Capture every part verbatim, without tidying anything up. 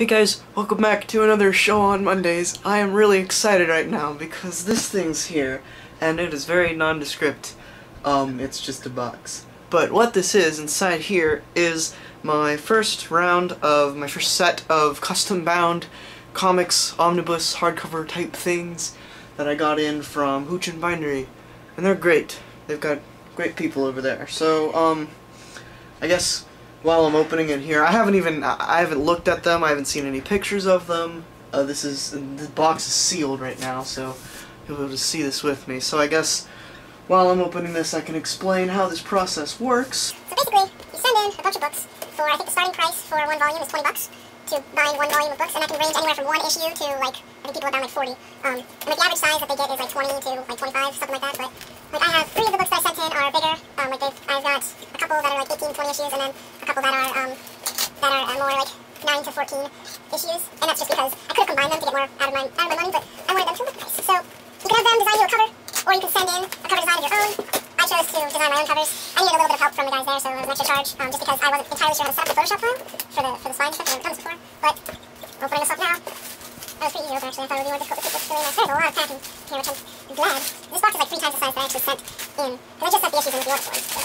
Hey guys, welcome back to another show on Mondays. I am really excited right now because this thing's here, and it is very nondescript. Um, it's just a box. But what this is inside here is my first round of, my first set of custom-bound comics, omnibus, hardcover type things that I got in from Houchen Bindery. And they're great. They've got great people over there. So, um, I guess while I'm opening it here, I haven't even, I haven't looked at them, I haven't seen any pictures of them. Uh, this is, the box is sealed right now, so you'll be able to see this with me. So I guess while I'm opening this, I can explain how this process works. So basically, you send in a bunch of books for, I think the starting price for one volume is twenty bucks to buy one volume of books, and that can range anywhere from one issue to, like, I think people have done like forty. Um, and like the average size that they get is like twenty to like twenty-five, something like that, but like I have three of the books that I sent in are bigger. Um, like they've, I've got a couple that are like eighteen, twenty issues, and then a couple that are um, that are uh, more like nine to fourteen issues, and that's just because I could have combined them to get more out of my, out of my money, but I wanted them to look nice. So you can have them design you a cover, or you can send in a cover design of your own. I chose to design my own covers. I needed a little bit of help from the guys there, so it was an extra charge, um, just because I wasn't entirely sure how to set up the Photoshop file for the, for the slide stuff, I've done this before, but opening this up now, that was pretty easy to open actually. I thought it would be more difficult to keep this really nice. There's a lot of packing here, which I'm glad. This box is like three times the size that I actually sent in, because I just sent the issues in the order one, so.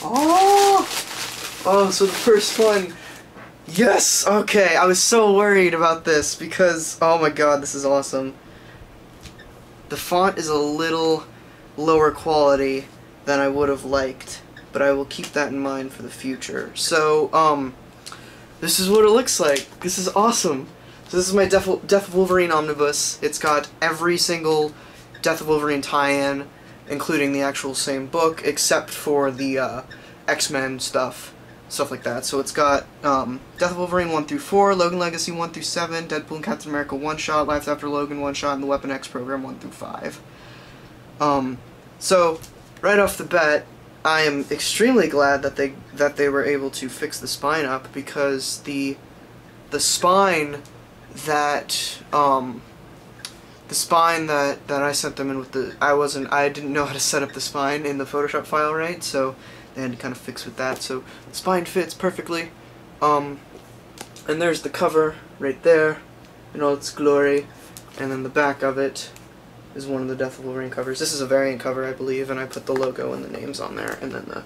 Oh! Oh, so the first one, yes, okay, I was so worried about this because, oh my god, this is awesome. The font is a little lower quality than I would have liked, but I will keep that in mind for the future. So, um, this is what it looks like. This is awesome. So this is my Death of Wolverine omnibus. It's got every single Death of Wolverine tie-in, including the actual same book, except for the uh, X-Men stuff. Stuff like that. So it's got um, Death of Wolverine one through four, Logan Legacy one through seven, Deadpool and Captain America one shot, Life After Logan one shot, and the Weapon X program one through five. Um, so, right off the bat, I am extremely glad that they that they were able to fix the spine up, because the the spine that um, the spine that that I sent them in with the I wasn't I didn't know how to set up the spine in the Photoshop file right, so they had to kind of fix with that, so the spine fits perfectly. Um, and there's the cover right there in all its glory, and then the back of it is one of the Death of Wolverine covers. This is a variant cover, I believe, and I put the logo and the names on there, and then the,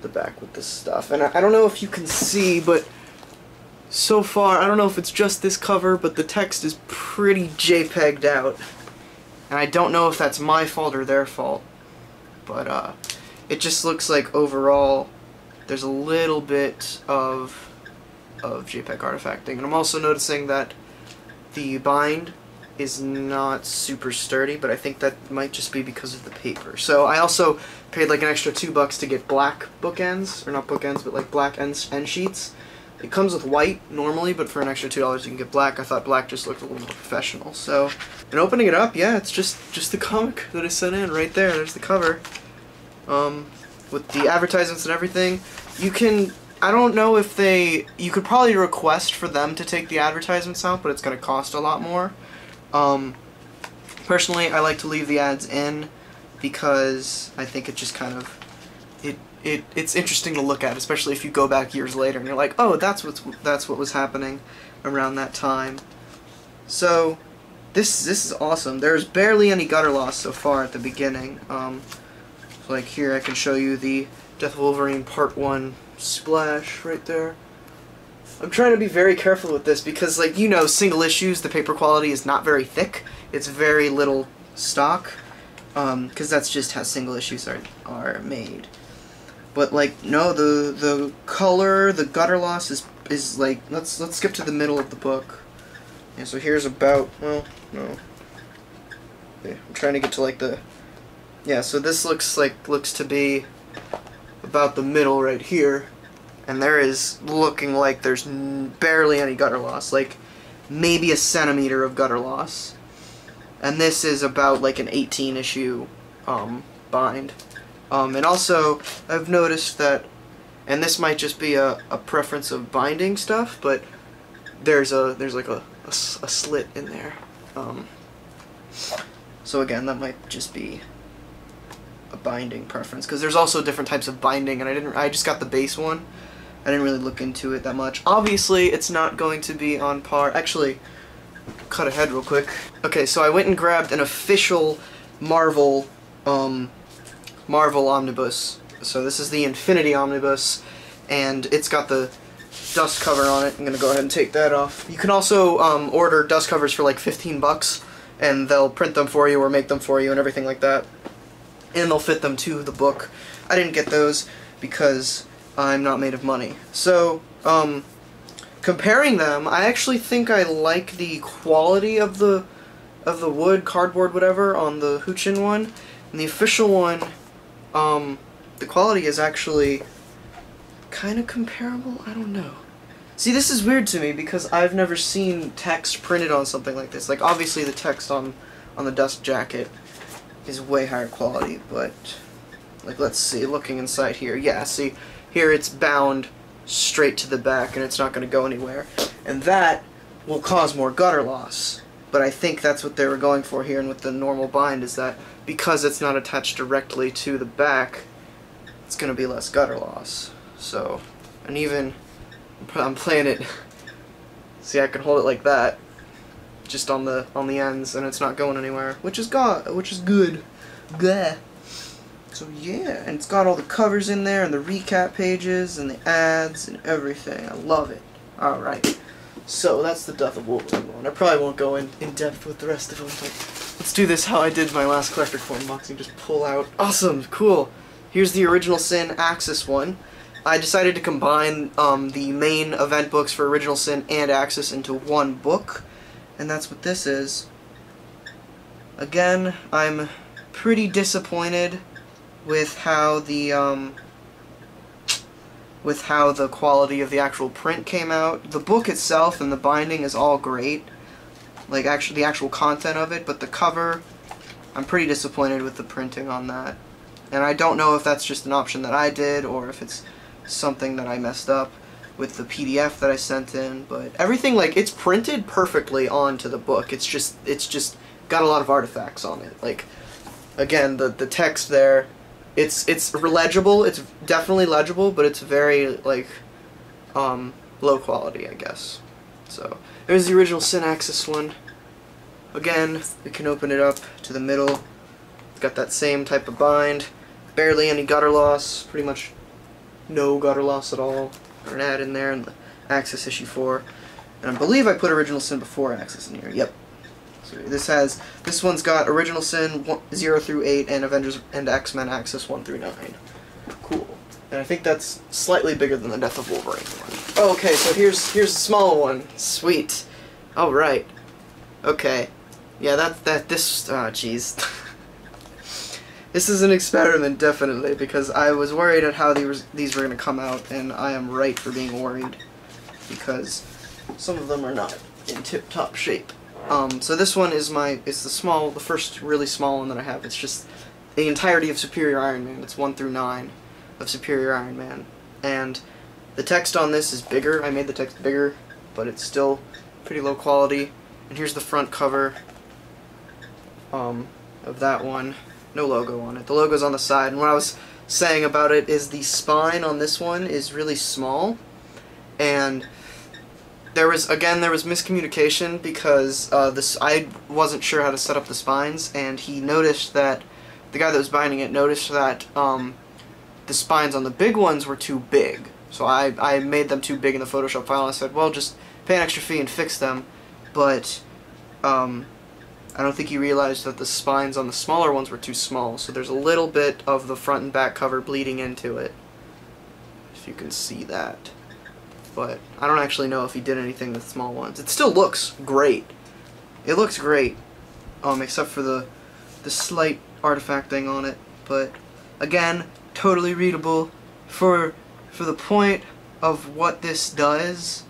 the back with this stuff. And I, I don't know if you can see, but so far, I don't know if it's just this cover, but the text is pretty JPEG'd out. And I don't know if that's my fault or their fault, but, uh... it just looks like overall there's a little bit of of JPEG artifacting, and I'm also noticing that the bind is not super sturdy, but I think that might just be because of the paper. So I also paid like an extra two bucks to get black bookends, or not bookends, but like black end, end sheets. It comes with white normally, but for an extra two dollars you can get black. I thought black just looked a little more professional. So, and opening it up, yeah, it's just just the comic that I sent in right there. There's the cover. Um, with the advertisements and everything, you can, I don't know if they, you could probably request for them to take the advertisements out, but it's going to cost a lot more. Um, personally, I like to leave the ads in because I think it just kind of, it, it, it's interesting to look at, especially if you go back years later and you're like, oh, that's what's, that's what was happening around that time. So, this, this is awesome. There's barely any gutter loss so far at the beginning. Um, Like here, I can show you the Death of Wolverine Part One splash right there. I'm trying to be very careful with this because, like you know, single issues, the paper quality is not very thick. It's very little stock, um, because that's just how single issues are are made. But like, no, the the color, the gutter loss is is like let's let's skip to the middle of the book. Yeah, so here's about well, no, yeah, I'm trying to get to like the. Yeah, so this looks like looks to be about the middle right here, and there is looking like there's n barely any gutter loss, like maybe a centimeter of gutter loss, and this is about like an eighteen issue um, bind, um, and also I've noticed that, and this might just be a, a preference of binding stuff, but there's a there's like a, a, a slit in there, um, so again that might just be a binding preference, because there's also different types of binding, and I didn't I just got the base one, I didn't really look into it that much. Obviously, it's not going to be on par. Actually, cut ahead real quick. Okay, so I went and grabbed an official Marvel, um, Marvel omnibus. So this is the Infinity omnibus, and it's got the dust cover on it. I'm gonna go ahead and take that off. You can also um, order dust covers for like fifteen bucks, and they'll print them for you or make them for you and everything like that. And they'll fit them to the book. I didn't get those because I'm not made of money. So, um, comparing them, I actually think I like the quality of the of the wood, cardboard, whatever, on the Houchen one. And the official one, um, the quality is actually kind of comparable? I don't know. See, this is weird to me because I've never seen text printed on something like this. Like, obviously the text on, on the dust jacket is way higher quality, but, like, let's see, looking inside here. Yeah, see, here it's bound straight to the back and it's not going to go anywhere. And that will cause more gutter loss. But I think that's what they were going for here and with the normal bind is that because it's not attached directly to the back, it's going to be less gutter loss. So, and even, I'm playing it, see I can hold it like that, just on the, on the ends, and it's not going anywhere, which is got, which is good, Gah. So yeah, and it's got all the covers in there, and the recap pages, and the ads, and everything, I love it. Alright, so that's the Death of Wolverine one. I probably won't go in, in depth with the rest of them, but let's do this how I did my last Collector Core unboxing, just pull out, awesome, cool, here's the Original Sin Axis one. I decided to combine um, the main event books for Original Sin and Axis into one book, and that's what this is. Again, I'm pretty disappointed with how the um, with how the quality of the actual print came out. The book itself and the binding is all great, like actually the actual content of it, but the cover, I'm pretty disappointed with the printing on that. And I don't know if that's just an option that I did or if it's something that I messed up with the P D F that I sent in, but everything, like, it's printed perfectly onto the book. It's just it's just got a lot of artifacts on it. Like, again, the the text there, it's it's legible. It's definitely legible, but it's very, like, um low quality, I guess. So there's the Original Sin Axis one. Again, we can open it up to the middle. It's got that same type of bind, barely any gutter loss, pretty much no gutter loss at all. An ad in there, and the Axis issue four, and I believe I put Original Sin before Axis in here. Yep. So this has this one's got Original Sin one, zero through eight, and Avengers and X-Men Axis one through nine. Cool. And I think that's slightly bigger than the Death of Wolverine one. Oh, okay, so here's here's the smaller one. Sweet. All right. Okay. Yeah, that that this. Ah, oh, jeez. This is an experiment, definitely, because I was worried at how these these were going to come out, and I am right for being worried, because some of them are not in tip-top shape. Um, so this one is my, it's the small, the first really small one that I have. It's just the entirety of Superior Iron Man. It's one through nine of Superior Iron Man, and the text on this is bigger. I made the text bigger, but it's still pretty low quality. And here's the front cover um, of that one. No logo on it. The logo's on the side, and what I was saying about it is the spine on this one is really small, and there was, again, there was miscommunication because uh, this I wasn't sure how to set up the spines, and he noticed that, the guy that was binding it noticed that um, the spines on the big ones were too big, so I, I made them too big in the Photoshop file, and I said, well, just pay an extra fee and fix them, but um, I don't think he realized that the spines on the smaller ones were too small, so there's a little bit of the front and back cover bleeding into it, if you can see that. But I don't actually know if he did anything with small ones. It still looks great. It looks great, um, except for the, the slight artifact thing on it. But again, totally readable. For, for the point of what this does,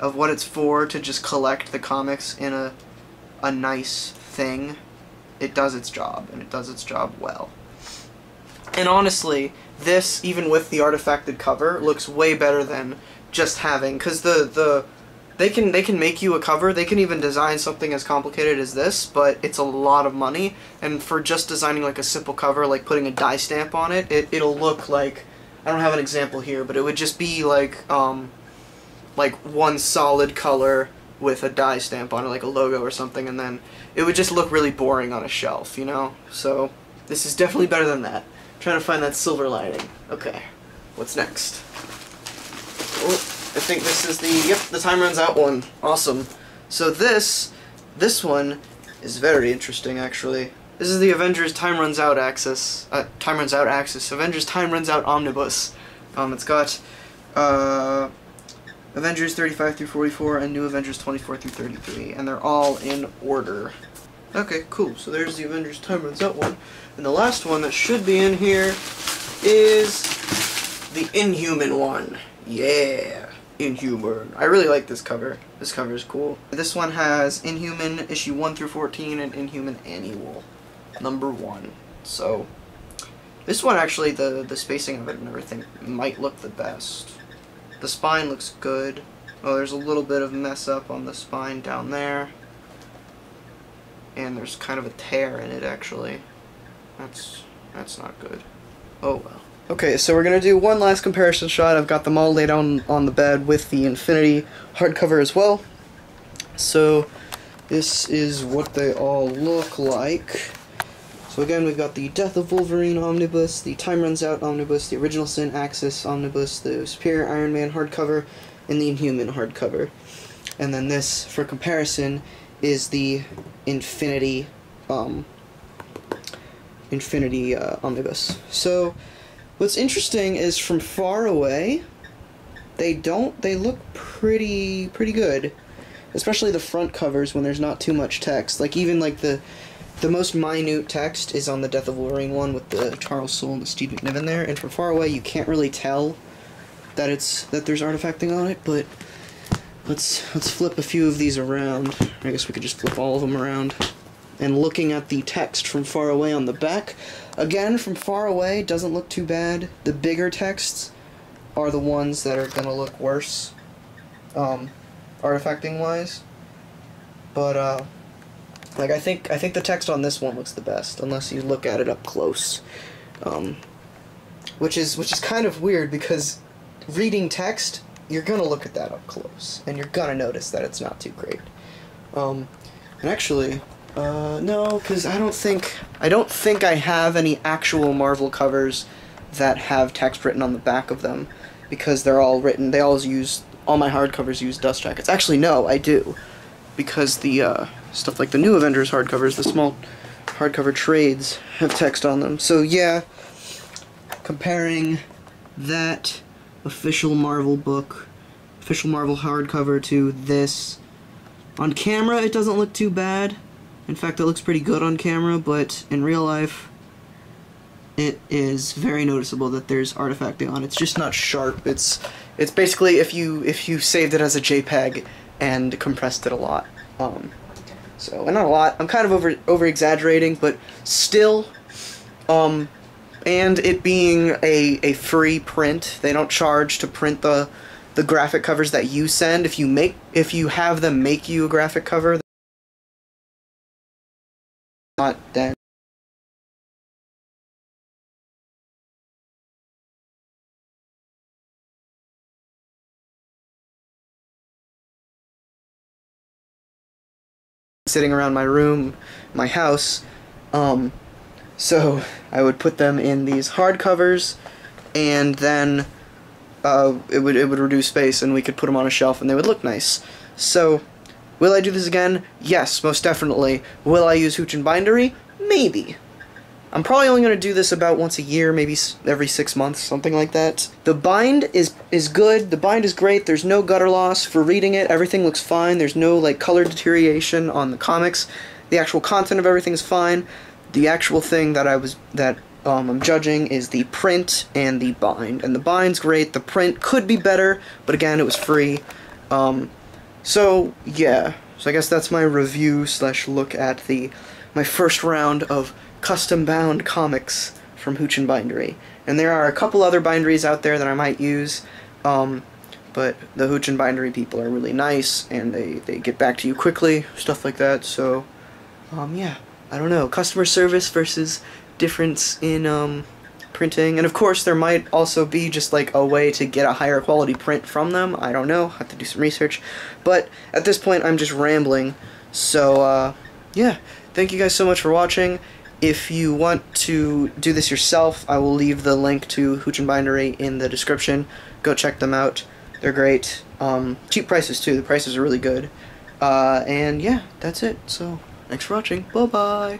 of what it's for, to just collect the comics in a, a nice thing, it does its job, and it does its job well. And honestly, this, even with the artifacted cover, looks way better than just having, because the the they can they can make you a cover, they can even design something as complicated as this, but it's a lot of money, and for just designing like a simple cover, like putting a die stamp on it, it it'll look like I don't have an example here, but it would just be like um, like one solid color with a dye stamp on it, like a logo or something, and then it would just look really boring on a shelf, you know? So this is definitely better than that. I'm trying to find that silver lining. Okay, what's next? Oh, I think this is the, yep, the Time Runs Out one. Awesome. So this, this one is very interesting, actually. This is the Avengers Time Runs Out Axis, uh, Time Runs Out Axis, Avengers Time Runs Out Omnibus. Um, it's got, uh, Avengers thirty-five through forty-four and New Avengers twenty-four through thirty-three, and they're all in order. Okay, cool. So there's the Avengers Time Runs Out one. And the last one that should be in here is the Inhuman one. Yeah. Inhuman. I really like this cover. This cover is cool. This one has Inhuman issue one through fourteen and Inhuman Annual number one. So this one actually, the, the spacing of it and everything might look the best. The spine looks good. Oh, there's a little bit of mess up on the spine down there. And there's kind of a tear in it, actually. That's, that's not good. Oh well. Okay, so we're going to do one last comparison shot. I've got them all laid on, on the bed with the Infinity hardcover as well. So this is what they all look like. So again, we've got the Death of Wolverine Omnibus, the Time Runs Out Omnibus, the Original Sin Axis Omnibus, the Superior Iron Man hardcover, and the Inhuman hardcover. And then this, for comparison, is the Infinity, um, Infinity uh, Omnibus. So what's interesting is from far away, they don't, they look pretty, pretty good. Especially the front covers when there's not too much text. Like even like the, the most minute text is on the Death of Wolverine one with the Charles Soule and the Steve McNiven there. And from far away you can't really tell that it's, that there's artifacting on it, but let's, let's flip a few of these around. I guess we could just flip all of them around. And looking at the text from far away on the back, again, from far away, doesn't look too bad. The bigger texts are the ones that are going to look worse, um, artifacting-wise. But, uh, like, I think, I think the text on this one looks the best, unless you look at it up close. Um, which is, which is kind of weird, because reading text, you're going to look at that up close, and you're going to notice that it's not too great. Um, and actually, Uh, no, because I don't think, I don't think I have any actual Marvel covers that have text written on the back of them, because they're all written, they all use, all my hardcovers use dust jackets. Actually, no, I do, because the, uh, stuff like the New Avengers hardcovers, the small hardcover trades have text on them. So, yeah, comparing that official Marvel book, official Marvel hardcover to this, on camera it doesn't look too bad. In fact, it looks pretty good on camera, but in real life, it is very noticeable that there's artifacting on it. It's just not sharp. It's it's basically if you if you saved it as a JPEG and compressed it a lot. Um, so, and not a lot. I'm kind of over over exaggerating, but still, um, and it being a a free print, they don't charge to print the the graphic covers that you send. If you make if you have them make you a graphic cover. Not then sitting around my room, my house, um, so I would put them in these hardcovers, and then uh, it would it would reduce space, and we could put them on a shelf, and they would look nice. So. Will I do this again? Yes, most definitely. Will I use Houchen Bindery? Maybe. I'm probably only going to do this about once a year, maybe every six months, something like that. The bind is is good. The bind is great. There's no gutter loss for reading it. Everything looks fine. There's no like color deterioration on the comics. The actual content of everything is fine. The actual thing that I was that um, I'm judging is the print and the bind. And the bind's great. The print could be better, but again, it was free. Um, So, yeah, so I guess that's my review slash look at the, my first round of custom-bound comics from Houchen Bindery. And there are a couple other binderies out there that I might use, um, but the Houchen Bindery people are really nice, and they, they get back to you quickly, stuff like that, so, um, yeah, I don't know. Customer service versus difference in, um, printing, and of course there might also be just like a way to get a higher quality print from them. I don't know, I have to do some research, but at this point I'm just rambling, so uh, yeah, thank you guys so much for watching. If you want to do this yourself, I will leave the link to Houchen Bindery in the description. Go check them out, they're great. Um, cheap prices too, the prices are really good. Uh, and yeah, that's it, so thanks for watching, bye bye!